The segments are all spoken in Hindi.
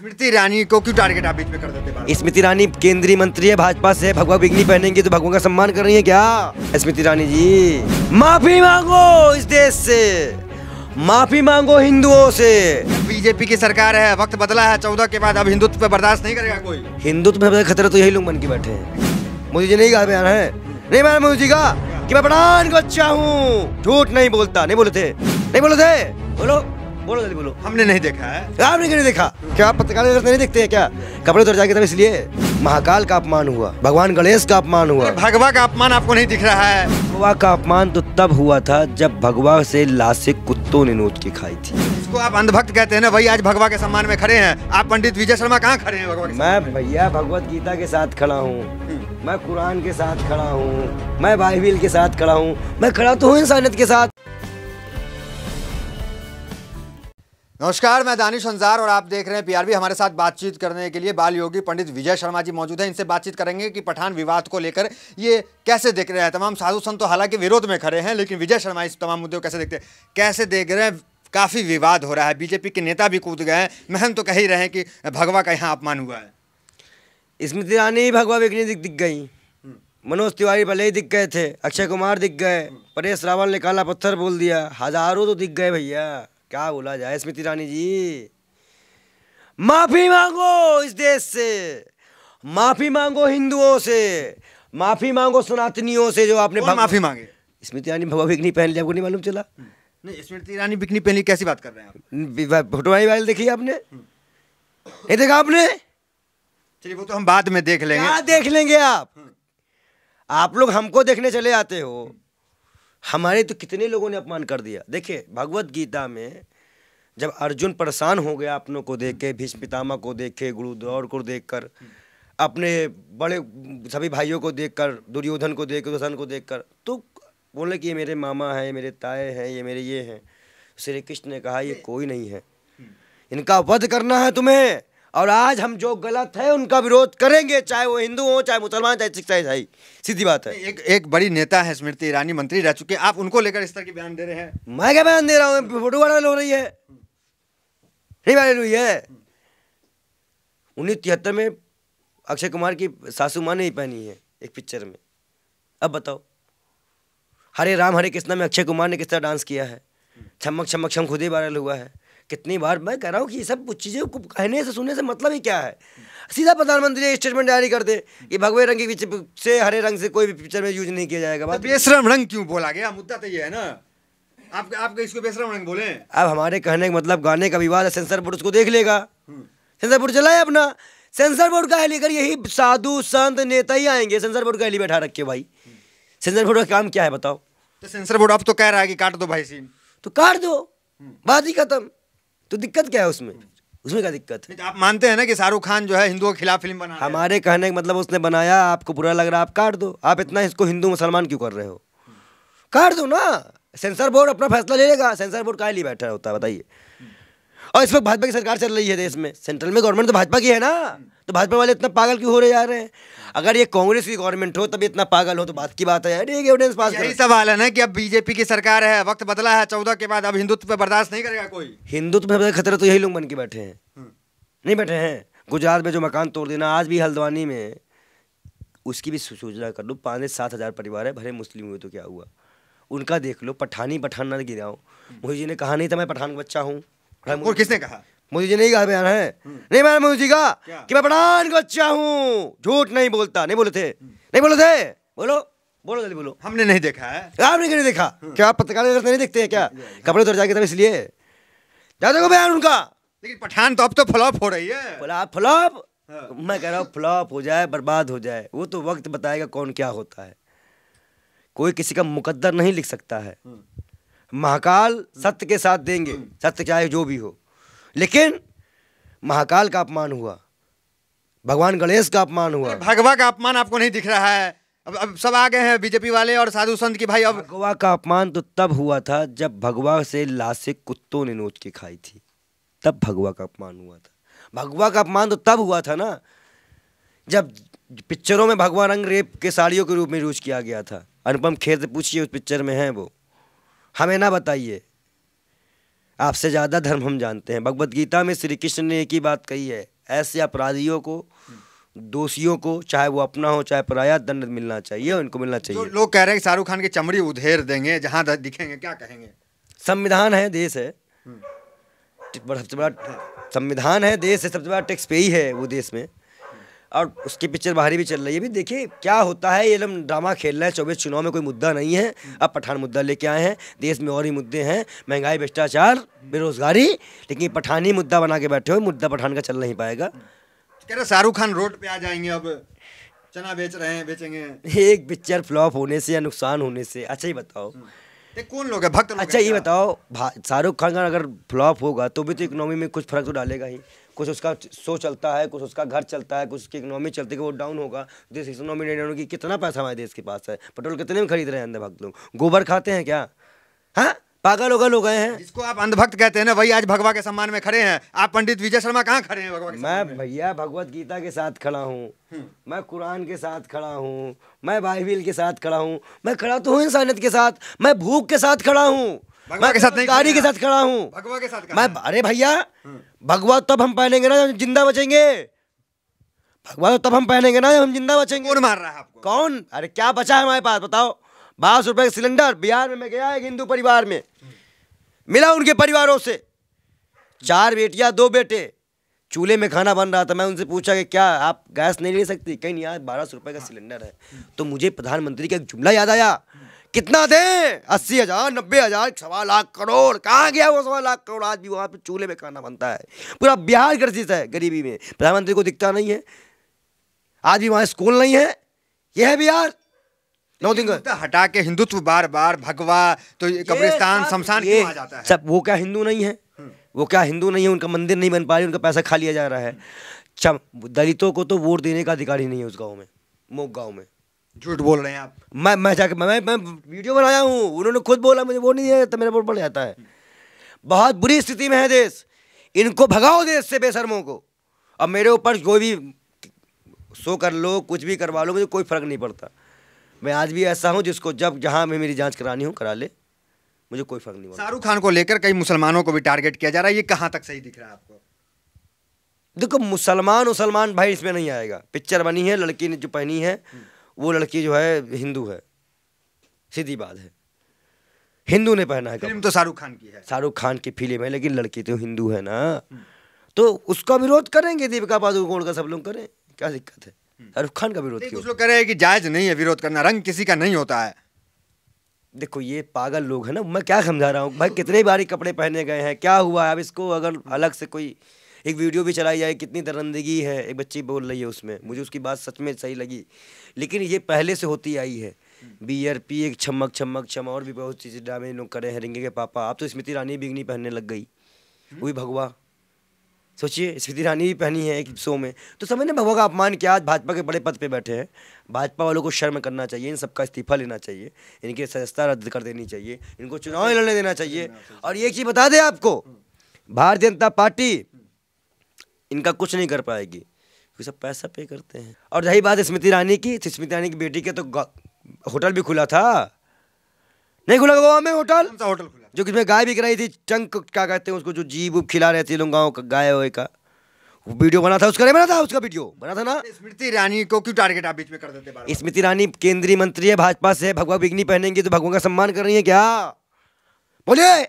स्मृति ईरानी को क्यों टारगेट आप बीच में कर देते? स्मृति ईरानी केंद्रीय मंत्री है, भाजपा से, भगवा बिगनी पहनेंगी तो भगवान का सम्मान कर रही है क्या स्मृति ईरानी जी? माफी मांगो इस देश से, माफी मांगो हिंदुओं से। बीजेपी की सरकार है, वक्त बदला है, 14 के बाद अब हिंदुत्व पे बर्दाश्त नहीं करेगा कोई। हिंदुत्व में खतरा तो यही लोग बन के बैठे हैं। मोदी जी नहीं कहा बयान है, नहीं माना मोदी जी का कि मैं प्राण का बच्चा हूँ, झूठ नहीं बोलता। नहीं बोले थे, नहीं बोले थे, बोलो बोलो जल्दी बोलो। हमने नहीं देखा है, आपने क्यों नहीं देखा? क्या आप पत्रकार नहीं देखते हैं क्या? कपड़े उतर जाके तब, इसलिए महाकाल का अपमान हुआ, भगवान गणेश का अपमान हुआ। भगवा का अपमान आपको नहीं दिख रहा है? भगवा का अपमान तो तब हुआ था जब भगवा से लाशें कुत्तों ने नोच के खाई थी। इसको आप अंधभक्त कहते हैं ना, वही आज भगवा के सम्मान में खड़े हैं। आप पंडित विजय शर्मा कहाँ खड़े हैं भगवा के? मैं भैया भगवत गीता के साथ खड़ा हूँ, मैं कुरान के साथ खड़ा हूँ, मैं बाइबिल के साथ खड़ा हूँ, मैं खड़ा तो हूँ इंसानियत के साथ। नमस्कार, मैं दानिश संसार और आप देख रहे हैं पीआरबी। हमारे साथ बातचीत करने के लिए बाल योगी पंडित विजय शर्मा जी मौजूद हैं। इनसे बातचीत करेंगे कि पठान विवाद को लेकर ये कैसे देख रहे हैं। तमाम साधु संत तो हालांकि विरोध में खड़े हैं, लेकिन विजय शर्मा इस तमाम मुद्दे को कैसे देखते हैं, कैसे देख रहे हैं? काफ़ी विवाद हो रहा है, बीजेपी के नेता भी कूद गए हैं, महम तो कह ही रहे हैं कि भगवा का यहाँ अपमान हुआ है। स्मृति ईरानी भगवा बिकनी दिख गई, मनोज तिवारी भले ही दिख गए थे, अक्षय कुमार दिख गए, परेश रावल ने काला पत्थर बोल दिया, हजारों तो दिख गए भैया, क्या बोला जाए? स्मृति ईरानी जी माफी मांगो इस देश से, माफी मांगो हिंदुओं से, माफी मांगो सनातनियों से। जो आपने माफी मांगे? स्मृति ईरानी भगवा बिकनी पहन लिया, आपको नहीं मालूम चला? नहीं, स्मृति ईरानी बिकनी पहन ली, कैसी बात कर रहे हैं आप? फोटो वायरल देखी आपने? नहीं देखा आपने? चलिए वो तो हम बाद में देख लेंगे। क्या देख लेंगे आप लोग हमको देखने चले आते हो, हमारे तो कितने लोगों ने अपमान कर दिया। देखिए भगवत गीता में जब अर्जुन परेशान हो गया अपनों को देख के, भीष्म पितामह को देख के, गुरुद्रौर को देखकर, अपने बड़े सभी भाइयों को देखकर, दुर्योधन को देख, दुर्योधन को देखकर, तो बोले कि ये मेरे मामा हैं, ये मेरे ताए हैं, ये मेरे ये हैं। श्री कृष्ण ने कहा ये कोई नहीं है, इनका वध करना है तुम्हें। और आज हम जो गलत है उनका विरोध करेंगे, चाहे वो हिंदू हो, चाहे मुसलमान, चाहे सिख, चाहे ईसाई। सीधी बात है। एक बड़ी नेता है स्मृति ईरानी, मंत्री रह चुके, आप उनको लेकर इस तरह की बयान दे रहे हैं। मैं क्या बयान दे रहा हूँ? फोटो वायरल हो रही है, नहीं वायरल हुई है? 1973 में अक्षय कुमार की सासू माँ ने ही पहनी है एक पिक्चर में। अब बताओ हरे राम हरे कृष्णा में अक्षय कुमार ने किस तरह डांस किया है। छमक छमक छम खुद ही वायरल हुआ है कितनी बार। मैं कह रहा हूँ कि ये सब कुछ चीज़ें को कहने से सुनने से मतलब ही क्या है। सीधा प्रधानमंत्री स्टेटमेंट जारी कर दे कि भगवे रंग के से हरे रंग से कोई भी पिक्चर में यूज नहीं किया जाएगा। बात ये श्रम रंग क्यों बोला गया? मुद्दा तो ये है ना, आप इसको बेश्रम रंग बोले। अब हमारे कहने का मतलब गाने का विवाद है, सेंसर बोर्ड उसको देख लेगा। सेंसर बोर्ड चलाए अपना, सेंसर बोर्ड का लेकर यही साधु संत नेता ही आएंगे। सेंसर बोर्ड का हेली बैठा रखे भाई, सेंसर बोर्ड का काम क्या है बताओ? तो सेंसर बोर्ड अब तो कह रहा है कि काट दो भाई सिंह, तो काट दो, बात ही खत्म। तो दिक्कत क्या है उसमें? उसमें क्या दिक्कत है? आप मानते हैं ना कि शाहरुख खान जो है हिंदुओं के खिलाफ फिल्म बना, हमारे कहने का मतलब उसने बनाया, आपको बुरा लग रहा है आप काट दो। आप इतना इसको हिंदू मुसलमान क्यों कर रहे हो? काट दो ना, सेंसर बोर्ड अपना फैसला ले लेगा। सेंसर बोर्ड काहे लिए बैठा होता है बताइए? और इस वक्त भाजपा की सरकार चल रही है देश में, सेंट्रल में गवर्नमेंट तो भाजपा की है ना, तो भाजपा वाले इतना पागल क्यों हो रहे जा रहे हैं? अगर ये कांग्रेस की गवर्नमेंट हो तब इतना पागल हो तो बात की बात है यार। एविडेंस पास यही सवाल है ना कि अब बीजेपी की सरकार है, वक्त बदला है, 14 के बाद अब हिंदुत्व पे बर्दाश्त नहीं करेगा कोई। हिंदुत्व पे खतरा तो यही लोग बन के बैठे हैं, नहीं बैठे हैं? गुजरात में जो मकान तोड़ देना, आज भी हल्द्वानी में, उसकी भी सूचना कर लो। 5-7 हज़ार परिवार है, भले मुस्लिम हुए तो क्या हुआ, उनका देख लो। पठानी पठान ना गिराओ। मोदी जी ने कहा नहीं था मैं पठान का बच्चा हूँ, और किसने कहा? मोदी जी नहीं कहा बयान है, नहीं माना मोदी जी का कि मैं पठान का बच्चा हूँ, झूठ नहीं बोलता। नहीं बोले थे, नहीं बोले थे, बोलो बोलो जल्दी बोलो। हमने नहीं देखा है, आपने क्यों नहीं देखा? क्या आप पत्रकार नहीं देखते हैं क्या? कपड़े उतर जाके तब, इसलिए जा देखो बयान उनका। लेकिन पठान तो अब तो फ्लॉप हो रही है, फ्लॉप फ्लॉप। मैं कह रहा हूँ फ्लॉप हो जाए, बर्बाद हो जाए, वो तो वक्त बताएगा कौन क्या होता है। कोई किसी का मुकद्दर नहीं लिख सकता है। महाकाल सत्य के साथ देंगे, सत्य चाहे जो भी हो, लेकिन महाकाल का अपमान हुआ, भगवान गणेश का अपमान हुआ। भगवा का अपमान आपको नहीं दिख रहा है? अब सब आ गए हैं बीजेपी वाले और साधु संत की भाई। अब भगवा का अपमान तो तब हुआ था जब भगवा से लाशें कुत्तों ने नोच के खाई थी, तब भगवा का अपमान हुआ था। भगवा का अपमान तो तब हुआ था ना जब पिक्चरों में भगवा रंग रेप के साड़ियों के रूप में यूज किया गया था। अनुपम खेर से पूछिए, उस पिक्चर में है वो, हमें ना बताइए। आपसे ज़्यादा धर्म हम जानते हैं। भगवत गीता में श्री कृष्ण ने एक ही बात कही है, ऐसे अपराधियों को, दोषियों को, चाहे वो अपना हो चाहे पराया, दंड मिलना चाहिए, उनको मिलना चाहिए। लोग कह रहे हैं कि शाहरुख खान की चमड़ी उधेर देंगे, जहाँ दिखेंगे। क्या कहेंगे? संविधान है, देश है, सबसे बड़ा संविधान है, देश है, सबसे बड़ा टैक्स पे ही है वो देश में, और उसकी पिक्चर बाहरी भी चल रही है। अभी देखिए क्या होता है, ये लोग ड्रामा खेल रहे हैं। 24 चुनाव में कोई मुद्दा नहीं है, अब पठान मुद्दा लेके आए हैं। देश में और ही मुद्दे हैं, महंगाई, भ्रष्टाचार, बेरोजगारी, लेकिन पठानी मुद्दा बना के बैठे हुए। मुद्दा पठान का चल नहीं पाएगा। कह रहे शाहरुख खान रोड पे आ जाएंगे, अब चना बेच रहे हैं, बेचेंगे। एक पिक्चर फ्लॉप होने से या नुकसान होने से, अच्छा ये बताओ कौन लोग है, भक्त लोग? अच्छा ये बताओ, शाहरुख खान का अगर फ्लॉप होगा तो भी तो इकोनॉमी में कुछ फर्क तो डालेगा ही। कुछ उसका शो चलता है, कुछ उसका घर चलता है, कुछ उसकी इकोनॉमी चलती है, वो डाउन होगा। देश की इकोनॉमी नहीं डाउन होगी। कितना पैसा हमारे देश के पास है? पेट्रोल कितने में खरीद रहे हैं अंधभक्त लोग? गोबर खाते हैं क्या? हाँ, पागल उगल हो गए हैं। इसको आप अंधभक्त कहते हैं ना, वही आज भगवा के सम्मान में खड़े हैं। आप पंडित विजय शर्मा कहाँ खड़े हैं भगवा के? मैं भैया भगवत गीता के साथ खड़ा हूँ, मैं कुरान के साथ खड़ा हूँ, मैं बाइबिल के साथ खड़ा हूँ, मैं खड़ा तो हूँ इंसानियत के साथ, मैं भूख के साथ खड़ा हूँ, मैं गाड़ी के साथ खड़ा हूँ, भगवा के साथ। मैं अरे भैया भगवा तब हम पहनेंगे ना जब जिंदा बचेंगे। भगवा तब हम पहनेंगे ना जब हम जिंदा बचेंगे। कौन मार रहा है आपको? कौन? अरे क्या बचा है हमारे पास बताओ? 1200 रुपये का सिलेंडर। बिहार में मैं गया एक हिंदू परिवार में, मिला उनके परिवारों से, 4 बेटियां 2 बेटे, चूल्हे में खाना बन रहा था। मैं उनसे पूछा कि क्या आप गैस नहीं ले सकती? कहीं नहीं यार, 1200 रुपये का सिलेंडर है। तो मुझे प्रधानमंत्री का एक जुमला याद आया, कितना दें? 80,000 90,000 सवा लाख करोड़। कहाँ गया वो 1.25 लाख करोड़? आज भी वहाँ पे चूल्हे में खाना बनता है। पूरा बिहार ग्रसित है गरीबी में, प्रधानमंत्री को दिखता नहीं है। आज भी वहाँ स्कूल नहीं है। यह है बिहार। हटा के हिंदुत्व बार बार, भगवा तो कब्रिस्तान शमशान क्यों आ जाता है? सब वो क्या हिंदू नहीं है? वो क्या हिंदू नहीं है? उनका मंदिर नहीं बन पा रही, उनका पैसा खा लिया जा रहा है। दलितों को तो वोट देने का अधिकार ही नहीं है उस गाँव में, मोक गाँव में। झूठ बोल रहे हैं आप। मैं जाके मैं वीडियो बनाया हूँ, उन्होंने खुद बोला मुझे वोट नहीं दिया तो मेरा वोट पड़ जाता है। बहुत बुरी स्थिति में है देश। इनको भगाओ देश से, बेशर्मों को। अब मेरे ऊपर कोई भी शो कर लो, कुछ भी करवा लो, मुझे कोई फर्क नहीं पड़ता। मैं आज भी ऐसा हूँ जिसको जब जहाँ मैं मेरी जाँच करानी हो करा ले, मुझे कोई फर्क नहीं पड़ता। शाहरुख खान को लेकर कई मुसलमानों को भी टारगेट किया जा रहा है, ये कहाँ तक सही दिख रहा है आपको? देखो मुसलमान भाई इसमें नहीं आएगा। पिक्चर बनी है, लड़की ने जो पहनी है वो लड़की जो है हिंदू है, सीधी बात है। हिंदू ने पहना है। फिल्म तो शाहरुख खान की है, शाहरुख खान की फिल्म है, लेकिन लड़की तो हिंदू है ना, तो उसका विरोध करेंगे। दीपिका पादुकोण का सब लोग करें, क्या दिक्कत है? शाहरुख खान का विरोध क्यों? कुछ लोग कह रहे हैं कि जायज नहीं है विरोध करना, रंग किसी का नहीं होता है। देखो ये पागल लोग है ना, मैं क्या समझा रहा हूँ भाई? कितने बारी कपड़े पहने गए हैं, क्या हुआ है? अब इसको अगर अलग से कोई एक वीडियो भी चलाई जाए, कितनी दरंदगी है। एक बच्ची बोल रही है उसमें, मुझे उसकी बात सच में सही लगी, लेकिन ये पहले से होती आई है। BRP एक छमक और भी बहुत चीज़ें ड्रामे लोग करे हैं। रिंगे के पापा, आप तो स्मृति ईरानी बिगनी पहनने लग गई, वो भी भगवा। सोचिए, स्मृति ईरानी भी पहनी है एक शो में, तो समझ ने भगवा का अपमान किया। आज भाजपा के बड़े पद पर बैठे हैं, भाजपा वालों को शर्म करना चाहिए, इन सबका इस्तीफा लेना चाहिए, इनकी सदस्यता रद्द कर देनी चाहिए, इनको चुनाव लड़ने देना चाहिए। और एक चीज़ बता दें आपको, भारतीय जनता पार्टी इनका कुछ नहीं कर पाएगी, क्योंकि सब पैसा पे करते हैं। और रही बात स्मृति ईरानी की, स्मृति ईरानी की बेटी के तो होटल भी खुला था, नहीं खुला गोवा में होटल? कौन सा होटल खुला? जो किसमें गाय बिक रही थी, चंक क्या कहते हैं उसको, जो जीव उप खिला रहे थे लोग गाँव का गाय वाय का, वीडियो बना था उसका, नहीं बना था? उसका वीडियो बना था ना। स्मृति ईरानी को क्यों टारगेट आप बीच में कर देते? स्मृति ईरानी केंद्रीय मंत्री है, भाजपा से, भगवा बिकनी पहनेंगी तो भगवान का सम्मान कर रही है क्या? बोलिए।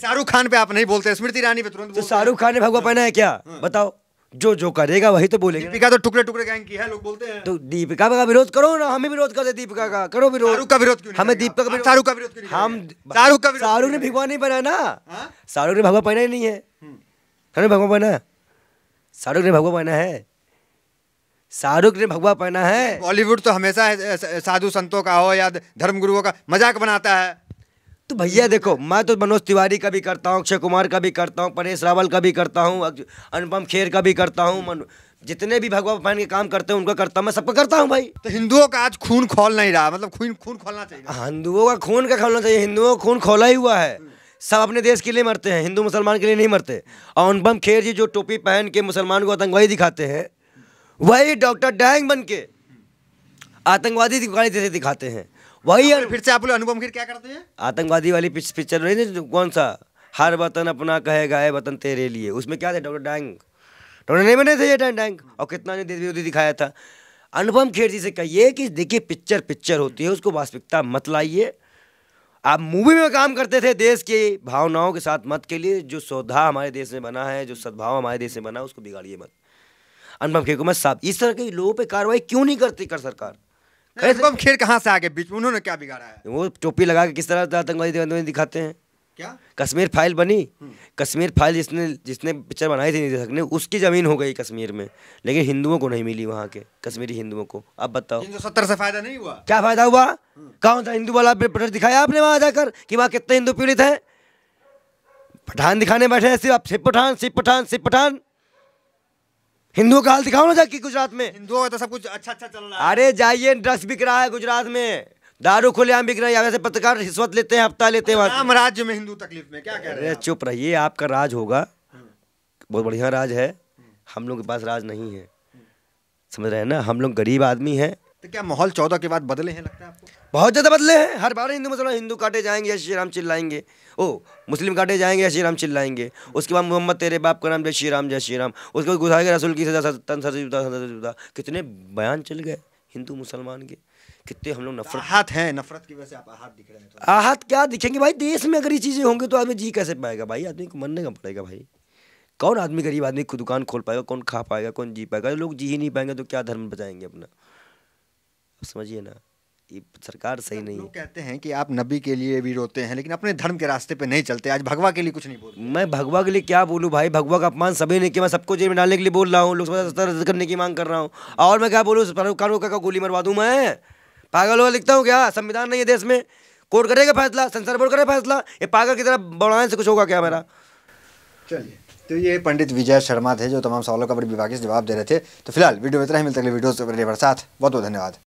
शाहरुख खान पे आप नहीं बोलते, स्मृति ईरानी पे तुरंत। तो शाहरुख खान ने भगवा पहना है क्या? बताओ, जो जो करेगा वही तो बोलेगा। दीपिका तो टुकड़े टुकड़े गैंग की है, लोग बोलते हैं। तो दीपिका का विरोध करो ना, हमें विरोध करते दीपिका का, करो विरोध। शाहरुख का विरोध क्यों? हमें दीपिका का, शाहरुख का विरोध क्यों? हम शाहरुख का, शाहरुख ने भगवा नहीं पहना ना, शाहरुख ने भगवा पहना ही नहीं है। हमने भगवा पहना, शाहरुख ने भगवा पहना है, शाहरुख ने भगवा पहना है। बॉलीवुड तो हमेशा साधु संतों का हो या धर्मगुरुओं का मजाक बनाता है। तो भैया देखो, मैं तो मनोज तिवारी का भी करता हूँ, अक्षय कुमार का भी करता हूँ, परेश रावल का भी करता हूँ, अनुपम खेर का भी करता हूँ, जितने भी भगवा पहन के काम करते हैं उनका करता हूँ, मैं सबका करता हूँ भाई। तो हिंदुओं का आज खून खोल नहीं रहा, मतलब खून खोलना चाहिए। हिंदुओं का खून क्या खोलना चाहिए? हिंदुओं का खून खोला ही हुआ है। सब अपने देश के लिए मरते हैं, हिंदू मुसलमान के लिए नहीं मरते। और अनुपम खेर जी जो टोपी पहन के मुसलमान को आतंकवादी दिखाते हैं, वही डॉक्टर डैंग बन के आतंकवादी दिखाते हैं। वही फिर से आप लोग अनुपम खेर क्या करते हैं? आतंकवादी वाली पिक्चर नहीं, कौन सा हर वतन अपना कहेगा है वतन तेरे लिए, उसमें क्या थे डॉक्टर डैंग, डॉक्टर नहीं बने थे ये डैंग, और कितना ने देशविरोधी दिखाया था। अनुपम खेर जी से कहिए कि देखिए पिक्चर पिक्चर होती है, उसको वास्तविकता मत लाइए। आप मूवी में काम करते थे देश की भावनाओं के साथ मत के लिए, जो सौदा हमारे देश में बना है, जो सद्भाव हमारे देश में बना है, उसको बिगाड़िए मत। अनुपम खेर को मत साफ, इस तरह के लोगों पे कार्रवाई क्यों नहीं करती कर सरकार। अनुपम खेर कहाँ से आगे बीच में, उन्होंने क्या बिगाड़ा है? वो टोपी लगा के किस तरह आतंकवादी दिखाते हैं, क्या कश्मीर फाइल बनी, कश्मीर फाइल जिसने पिक्चर बनाई थी नहीं सकने, उसकी ज़मीन हो गई कश्मीर में, लेकिन हिंदुओं को नहीं मिली वहाँ के कश्मीरी हिंदुओं को। अब बताओ 370 से फायदा नहीं हुआ, क्या फायदा हुआ? कौन था हिंदू वाला प्रोजेक्ट दिखाया आपने वहाँ जाकर कि वहाँ कितने हिंदू पीड़ित हैं? पठान दिखाने बैठे हैं, सिर्फ आप सिर्फ पठान सिर्फ पठान सिर्फ पठान, हिंदुओं का हाल दिखाओ ना जाके गुजरात में। हिंदुओं का तो सब कुछ अच्छा अच्छा चल रहा है। अरे जाइए, ड्रग्स बिक रहा है गुजरात में, दारू खुलेआम बिक रही है, वैसे पत्रकार रिश्वत लेते हैं, हफ्ता लेते हैं, आम राज्य में हिंदू तकलीफ में, क्या कह रहे हैं? चुप रहिए, आपका राज होगा, बहुत बढ़िया राज है, हम लोग के पास राज नहीं है, समझ रहे हैं ना, हम लोग गरीब आदमी हैं। तो क्या माहौल 14 के बाद बदले हैं लगता है आपको? बहुत ज़्यादा बदले हैं, हर बार हिंदू मुसलमान हिंदू काटे जाएंगे या श्री राम चिल्लाएंगे, ओ मुस्लिम काटे जाएंगे या श्री राम चिल्लाएंगे, उसके बाद मोहम्मद तेरे बाप का नाम जय श्री राम, उसके बाद गुसाई के रसूल की सजा तन सर से जुदा सजा जुदा, कितने बयान चल गए हिंदू मुसलमान के, कितने हम लोग नफरत आहत हैं, नफरत की वजह से आप आहत दिख रहे हैं। तो आहत क्या दिखेंगे भाई, देश में अगर ये चीज़ें होंगी तो आदमी जी कैसे पाएगा भाई, आदमी को मरने का पड़ेगा भाई, कौन आदमी गरीब आदमी को दुकान खोल पाएगा, कौन खा पाएगा, कौन जी पाएगा, लोग जी ही नहीं पाएंगे तो क्या धर्म बचाएंगे अपना, समझिए ना, ये सरकार सही नहीं है। लोग कहते हैं कि आप नबी के लिए भी रोते हैं लेकिन अपने धर्म के रास्ते पे नहीं चलते, आज भगवा के लिए कुछ नहीं बोल। मैं भगवा के लिए क्या बोलूँ भाई, भगवा का अपमान सभी ने किया, मैं सबको जेल में डालने के लिए बोल रहा हूँ, लोकसभा रद्द करने की मांग कर रहा हूँ, और मैं क्या बोलूँ, शाहरुख खान को गोली मरवा दूँ मैं, पागल हो लिखता हूँ क्या, संविधान नहीं है देश में, कोर्ट करेगा फैसला, सेंसर बोर्ड करेगा फैसला, ये पागल की तरह बढ़ाने से कुछ होगा क्या मेरा। चलिए, तो ये पंडित विजय शर्मा थे जो तमाम सवालों का बड़े विभागीय जवाब दे रहे थे। तो फिलहाल वीडियो में इतना ही, मिलते अगले वीडियो से, अपने साथ बहुत बहुत धन्यवाद।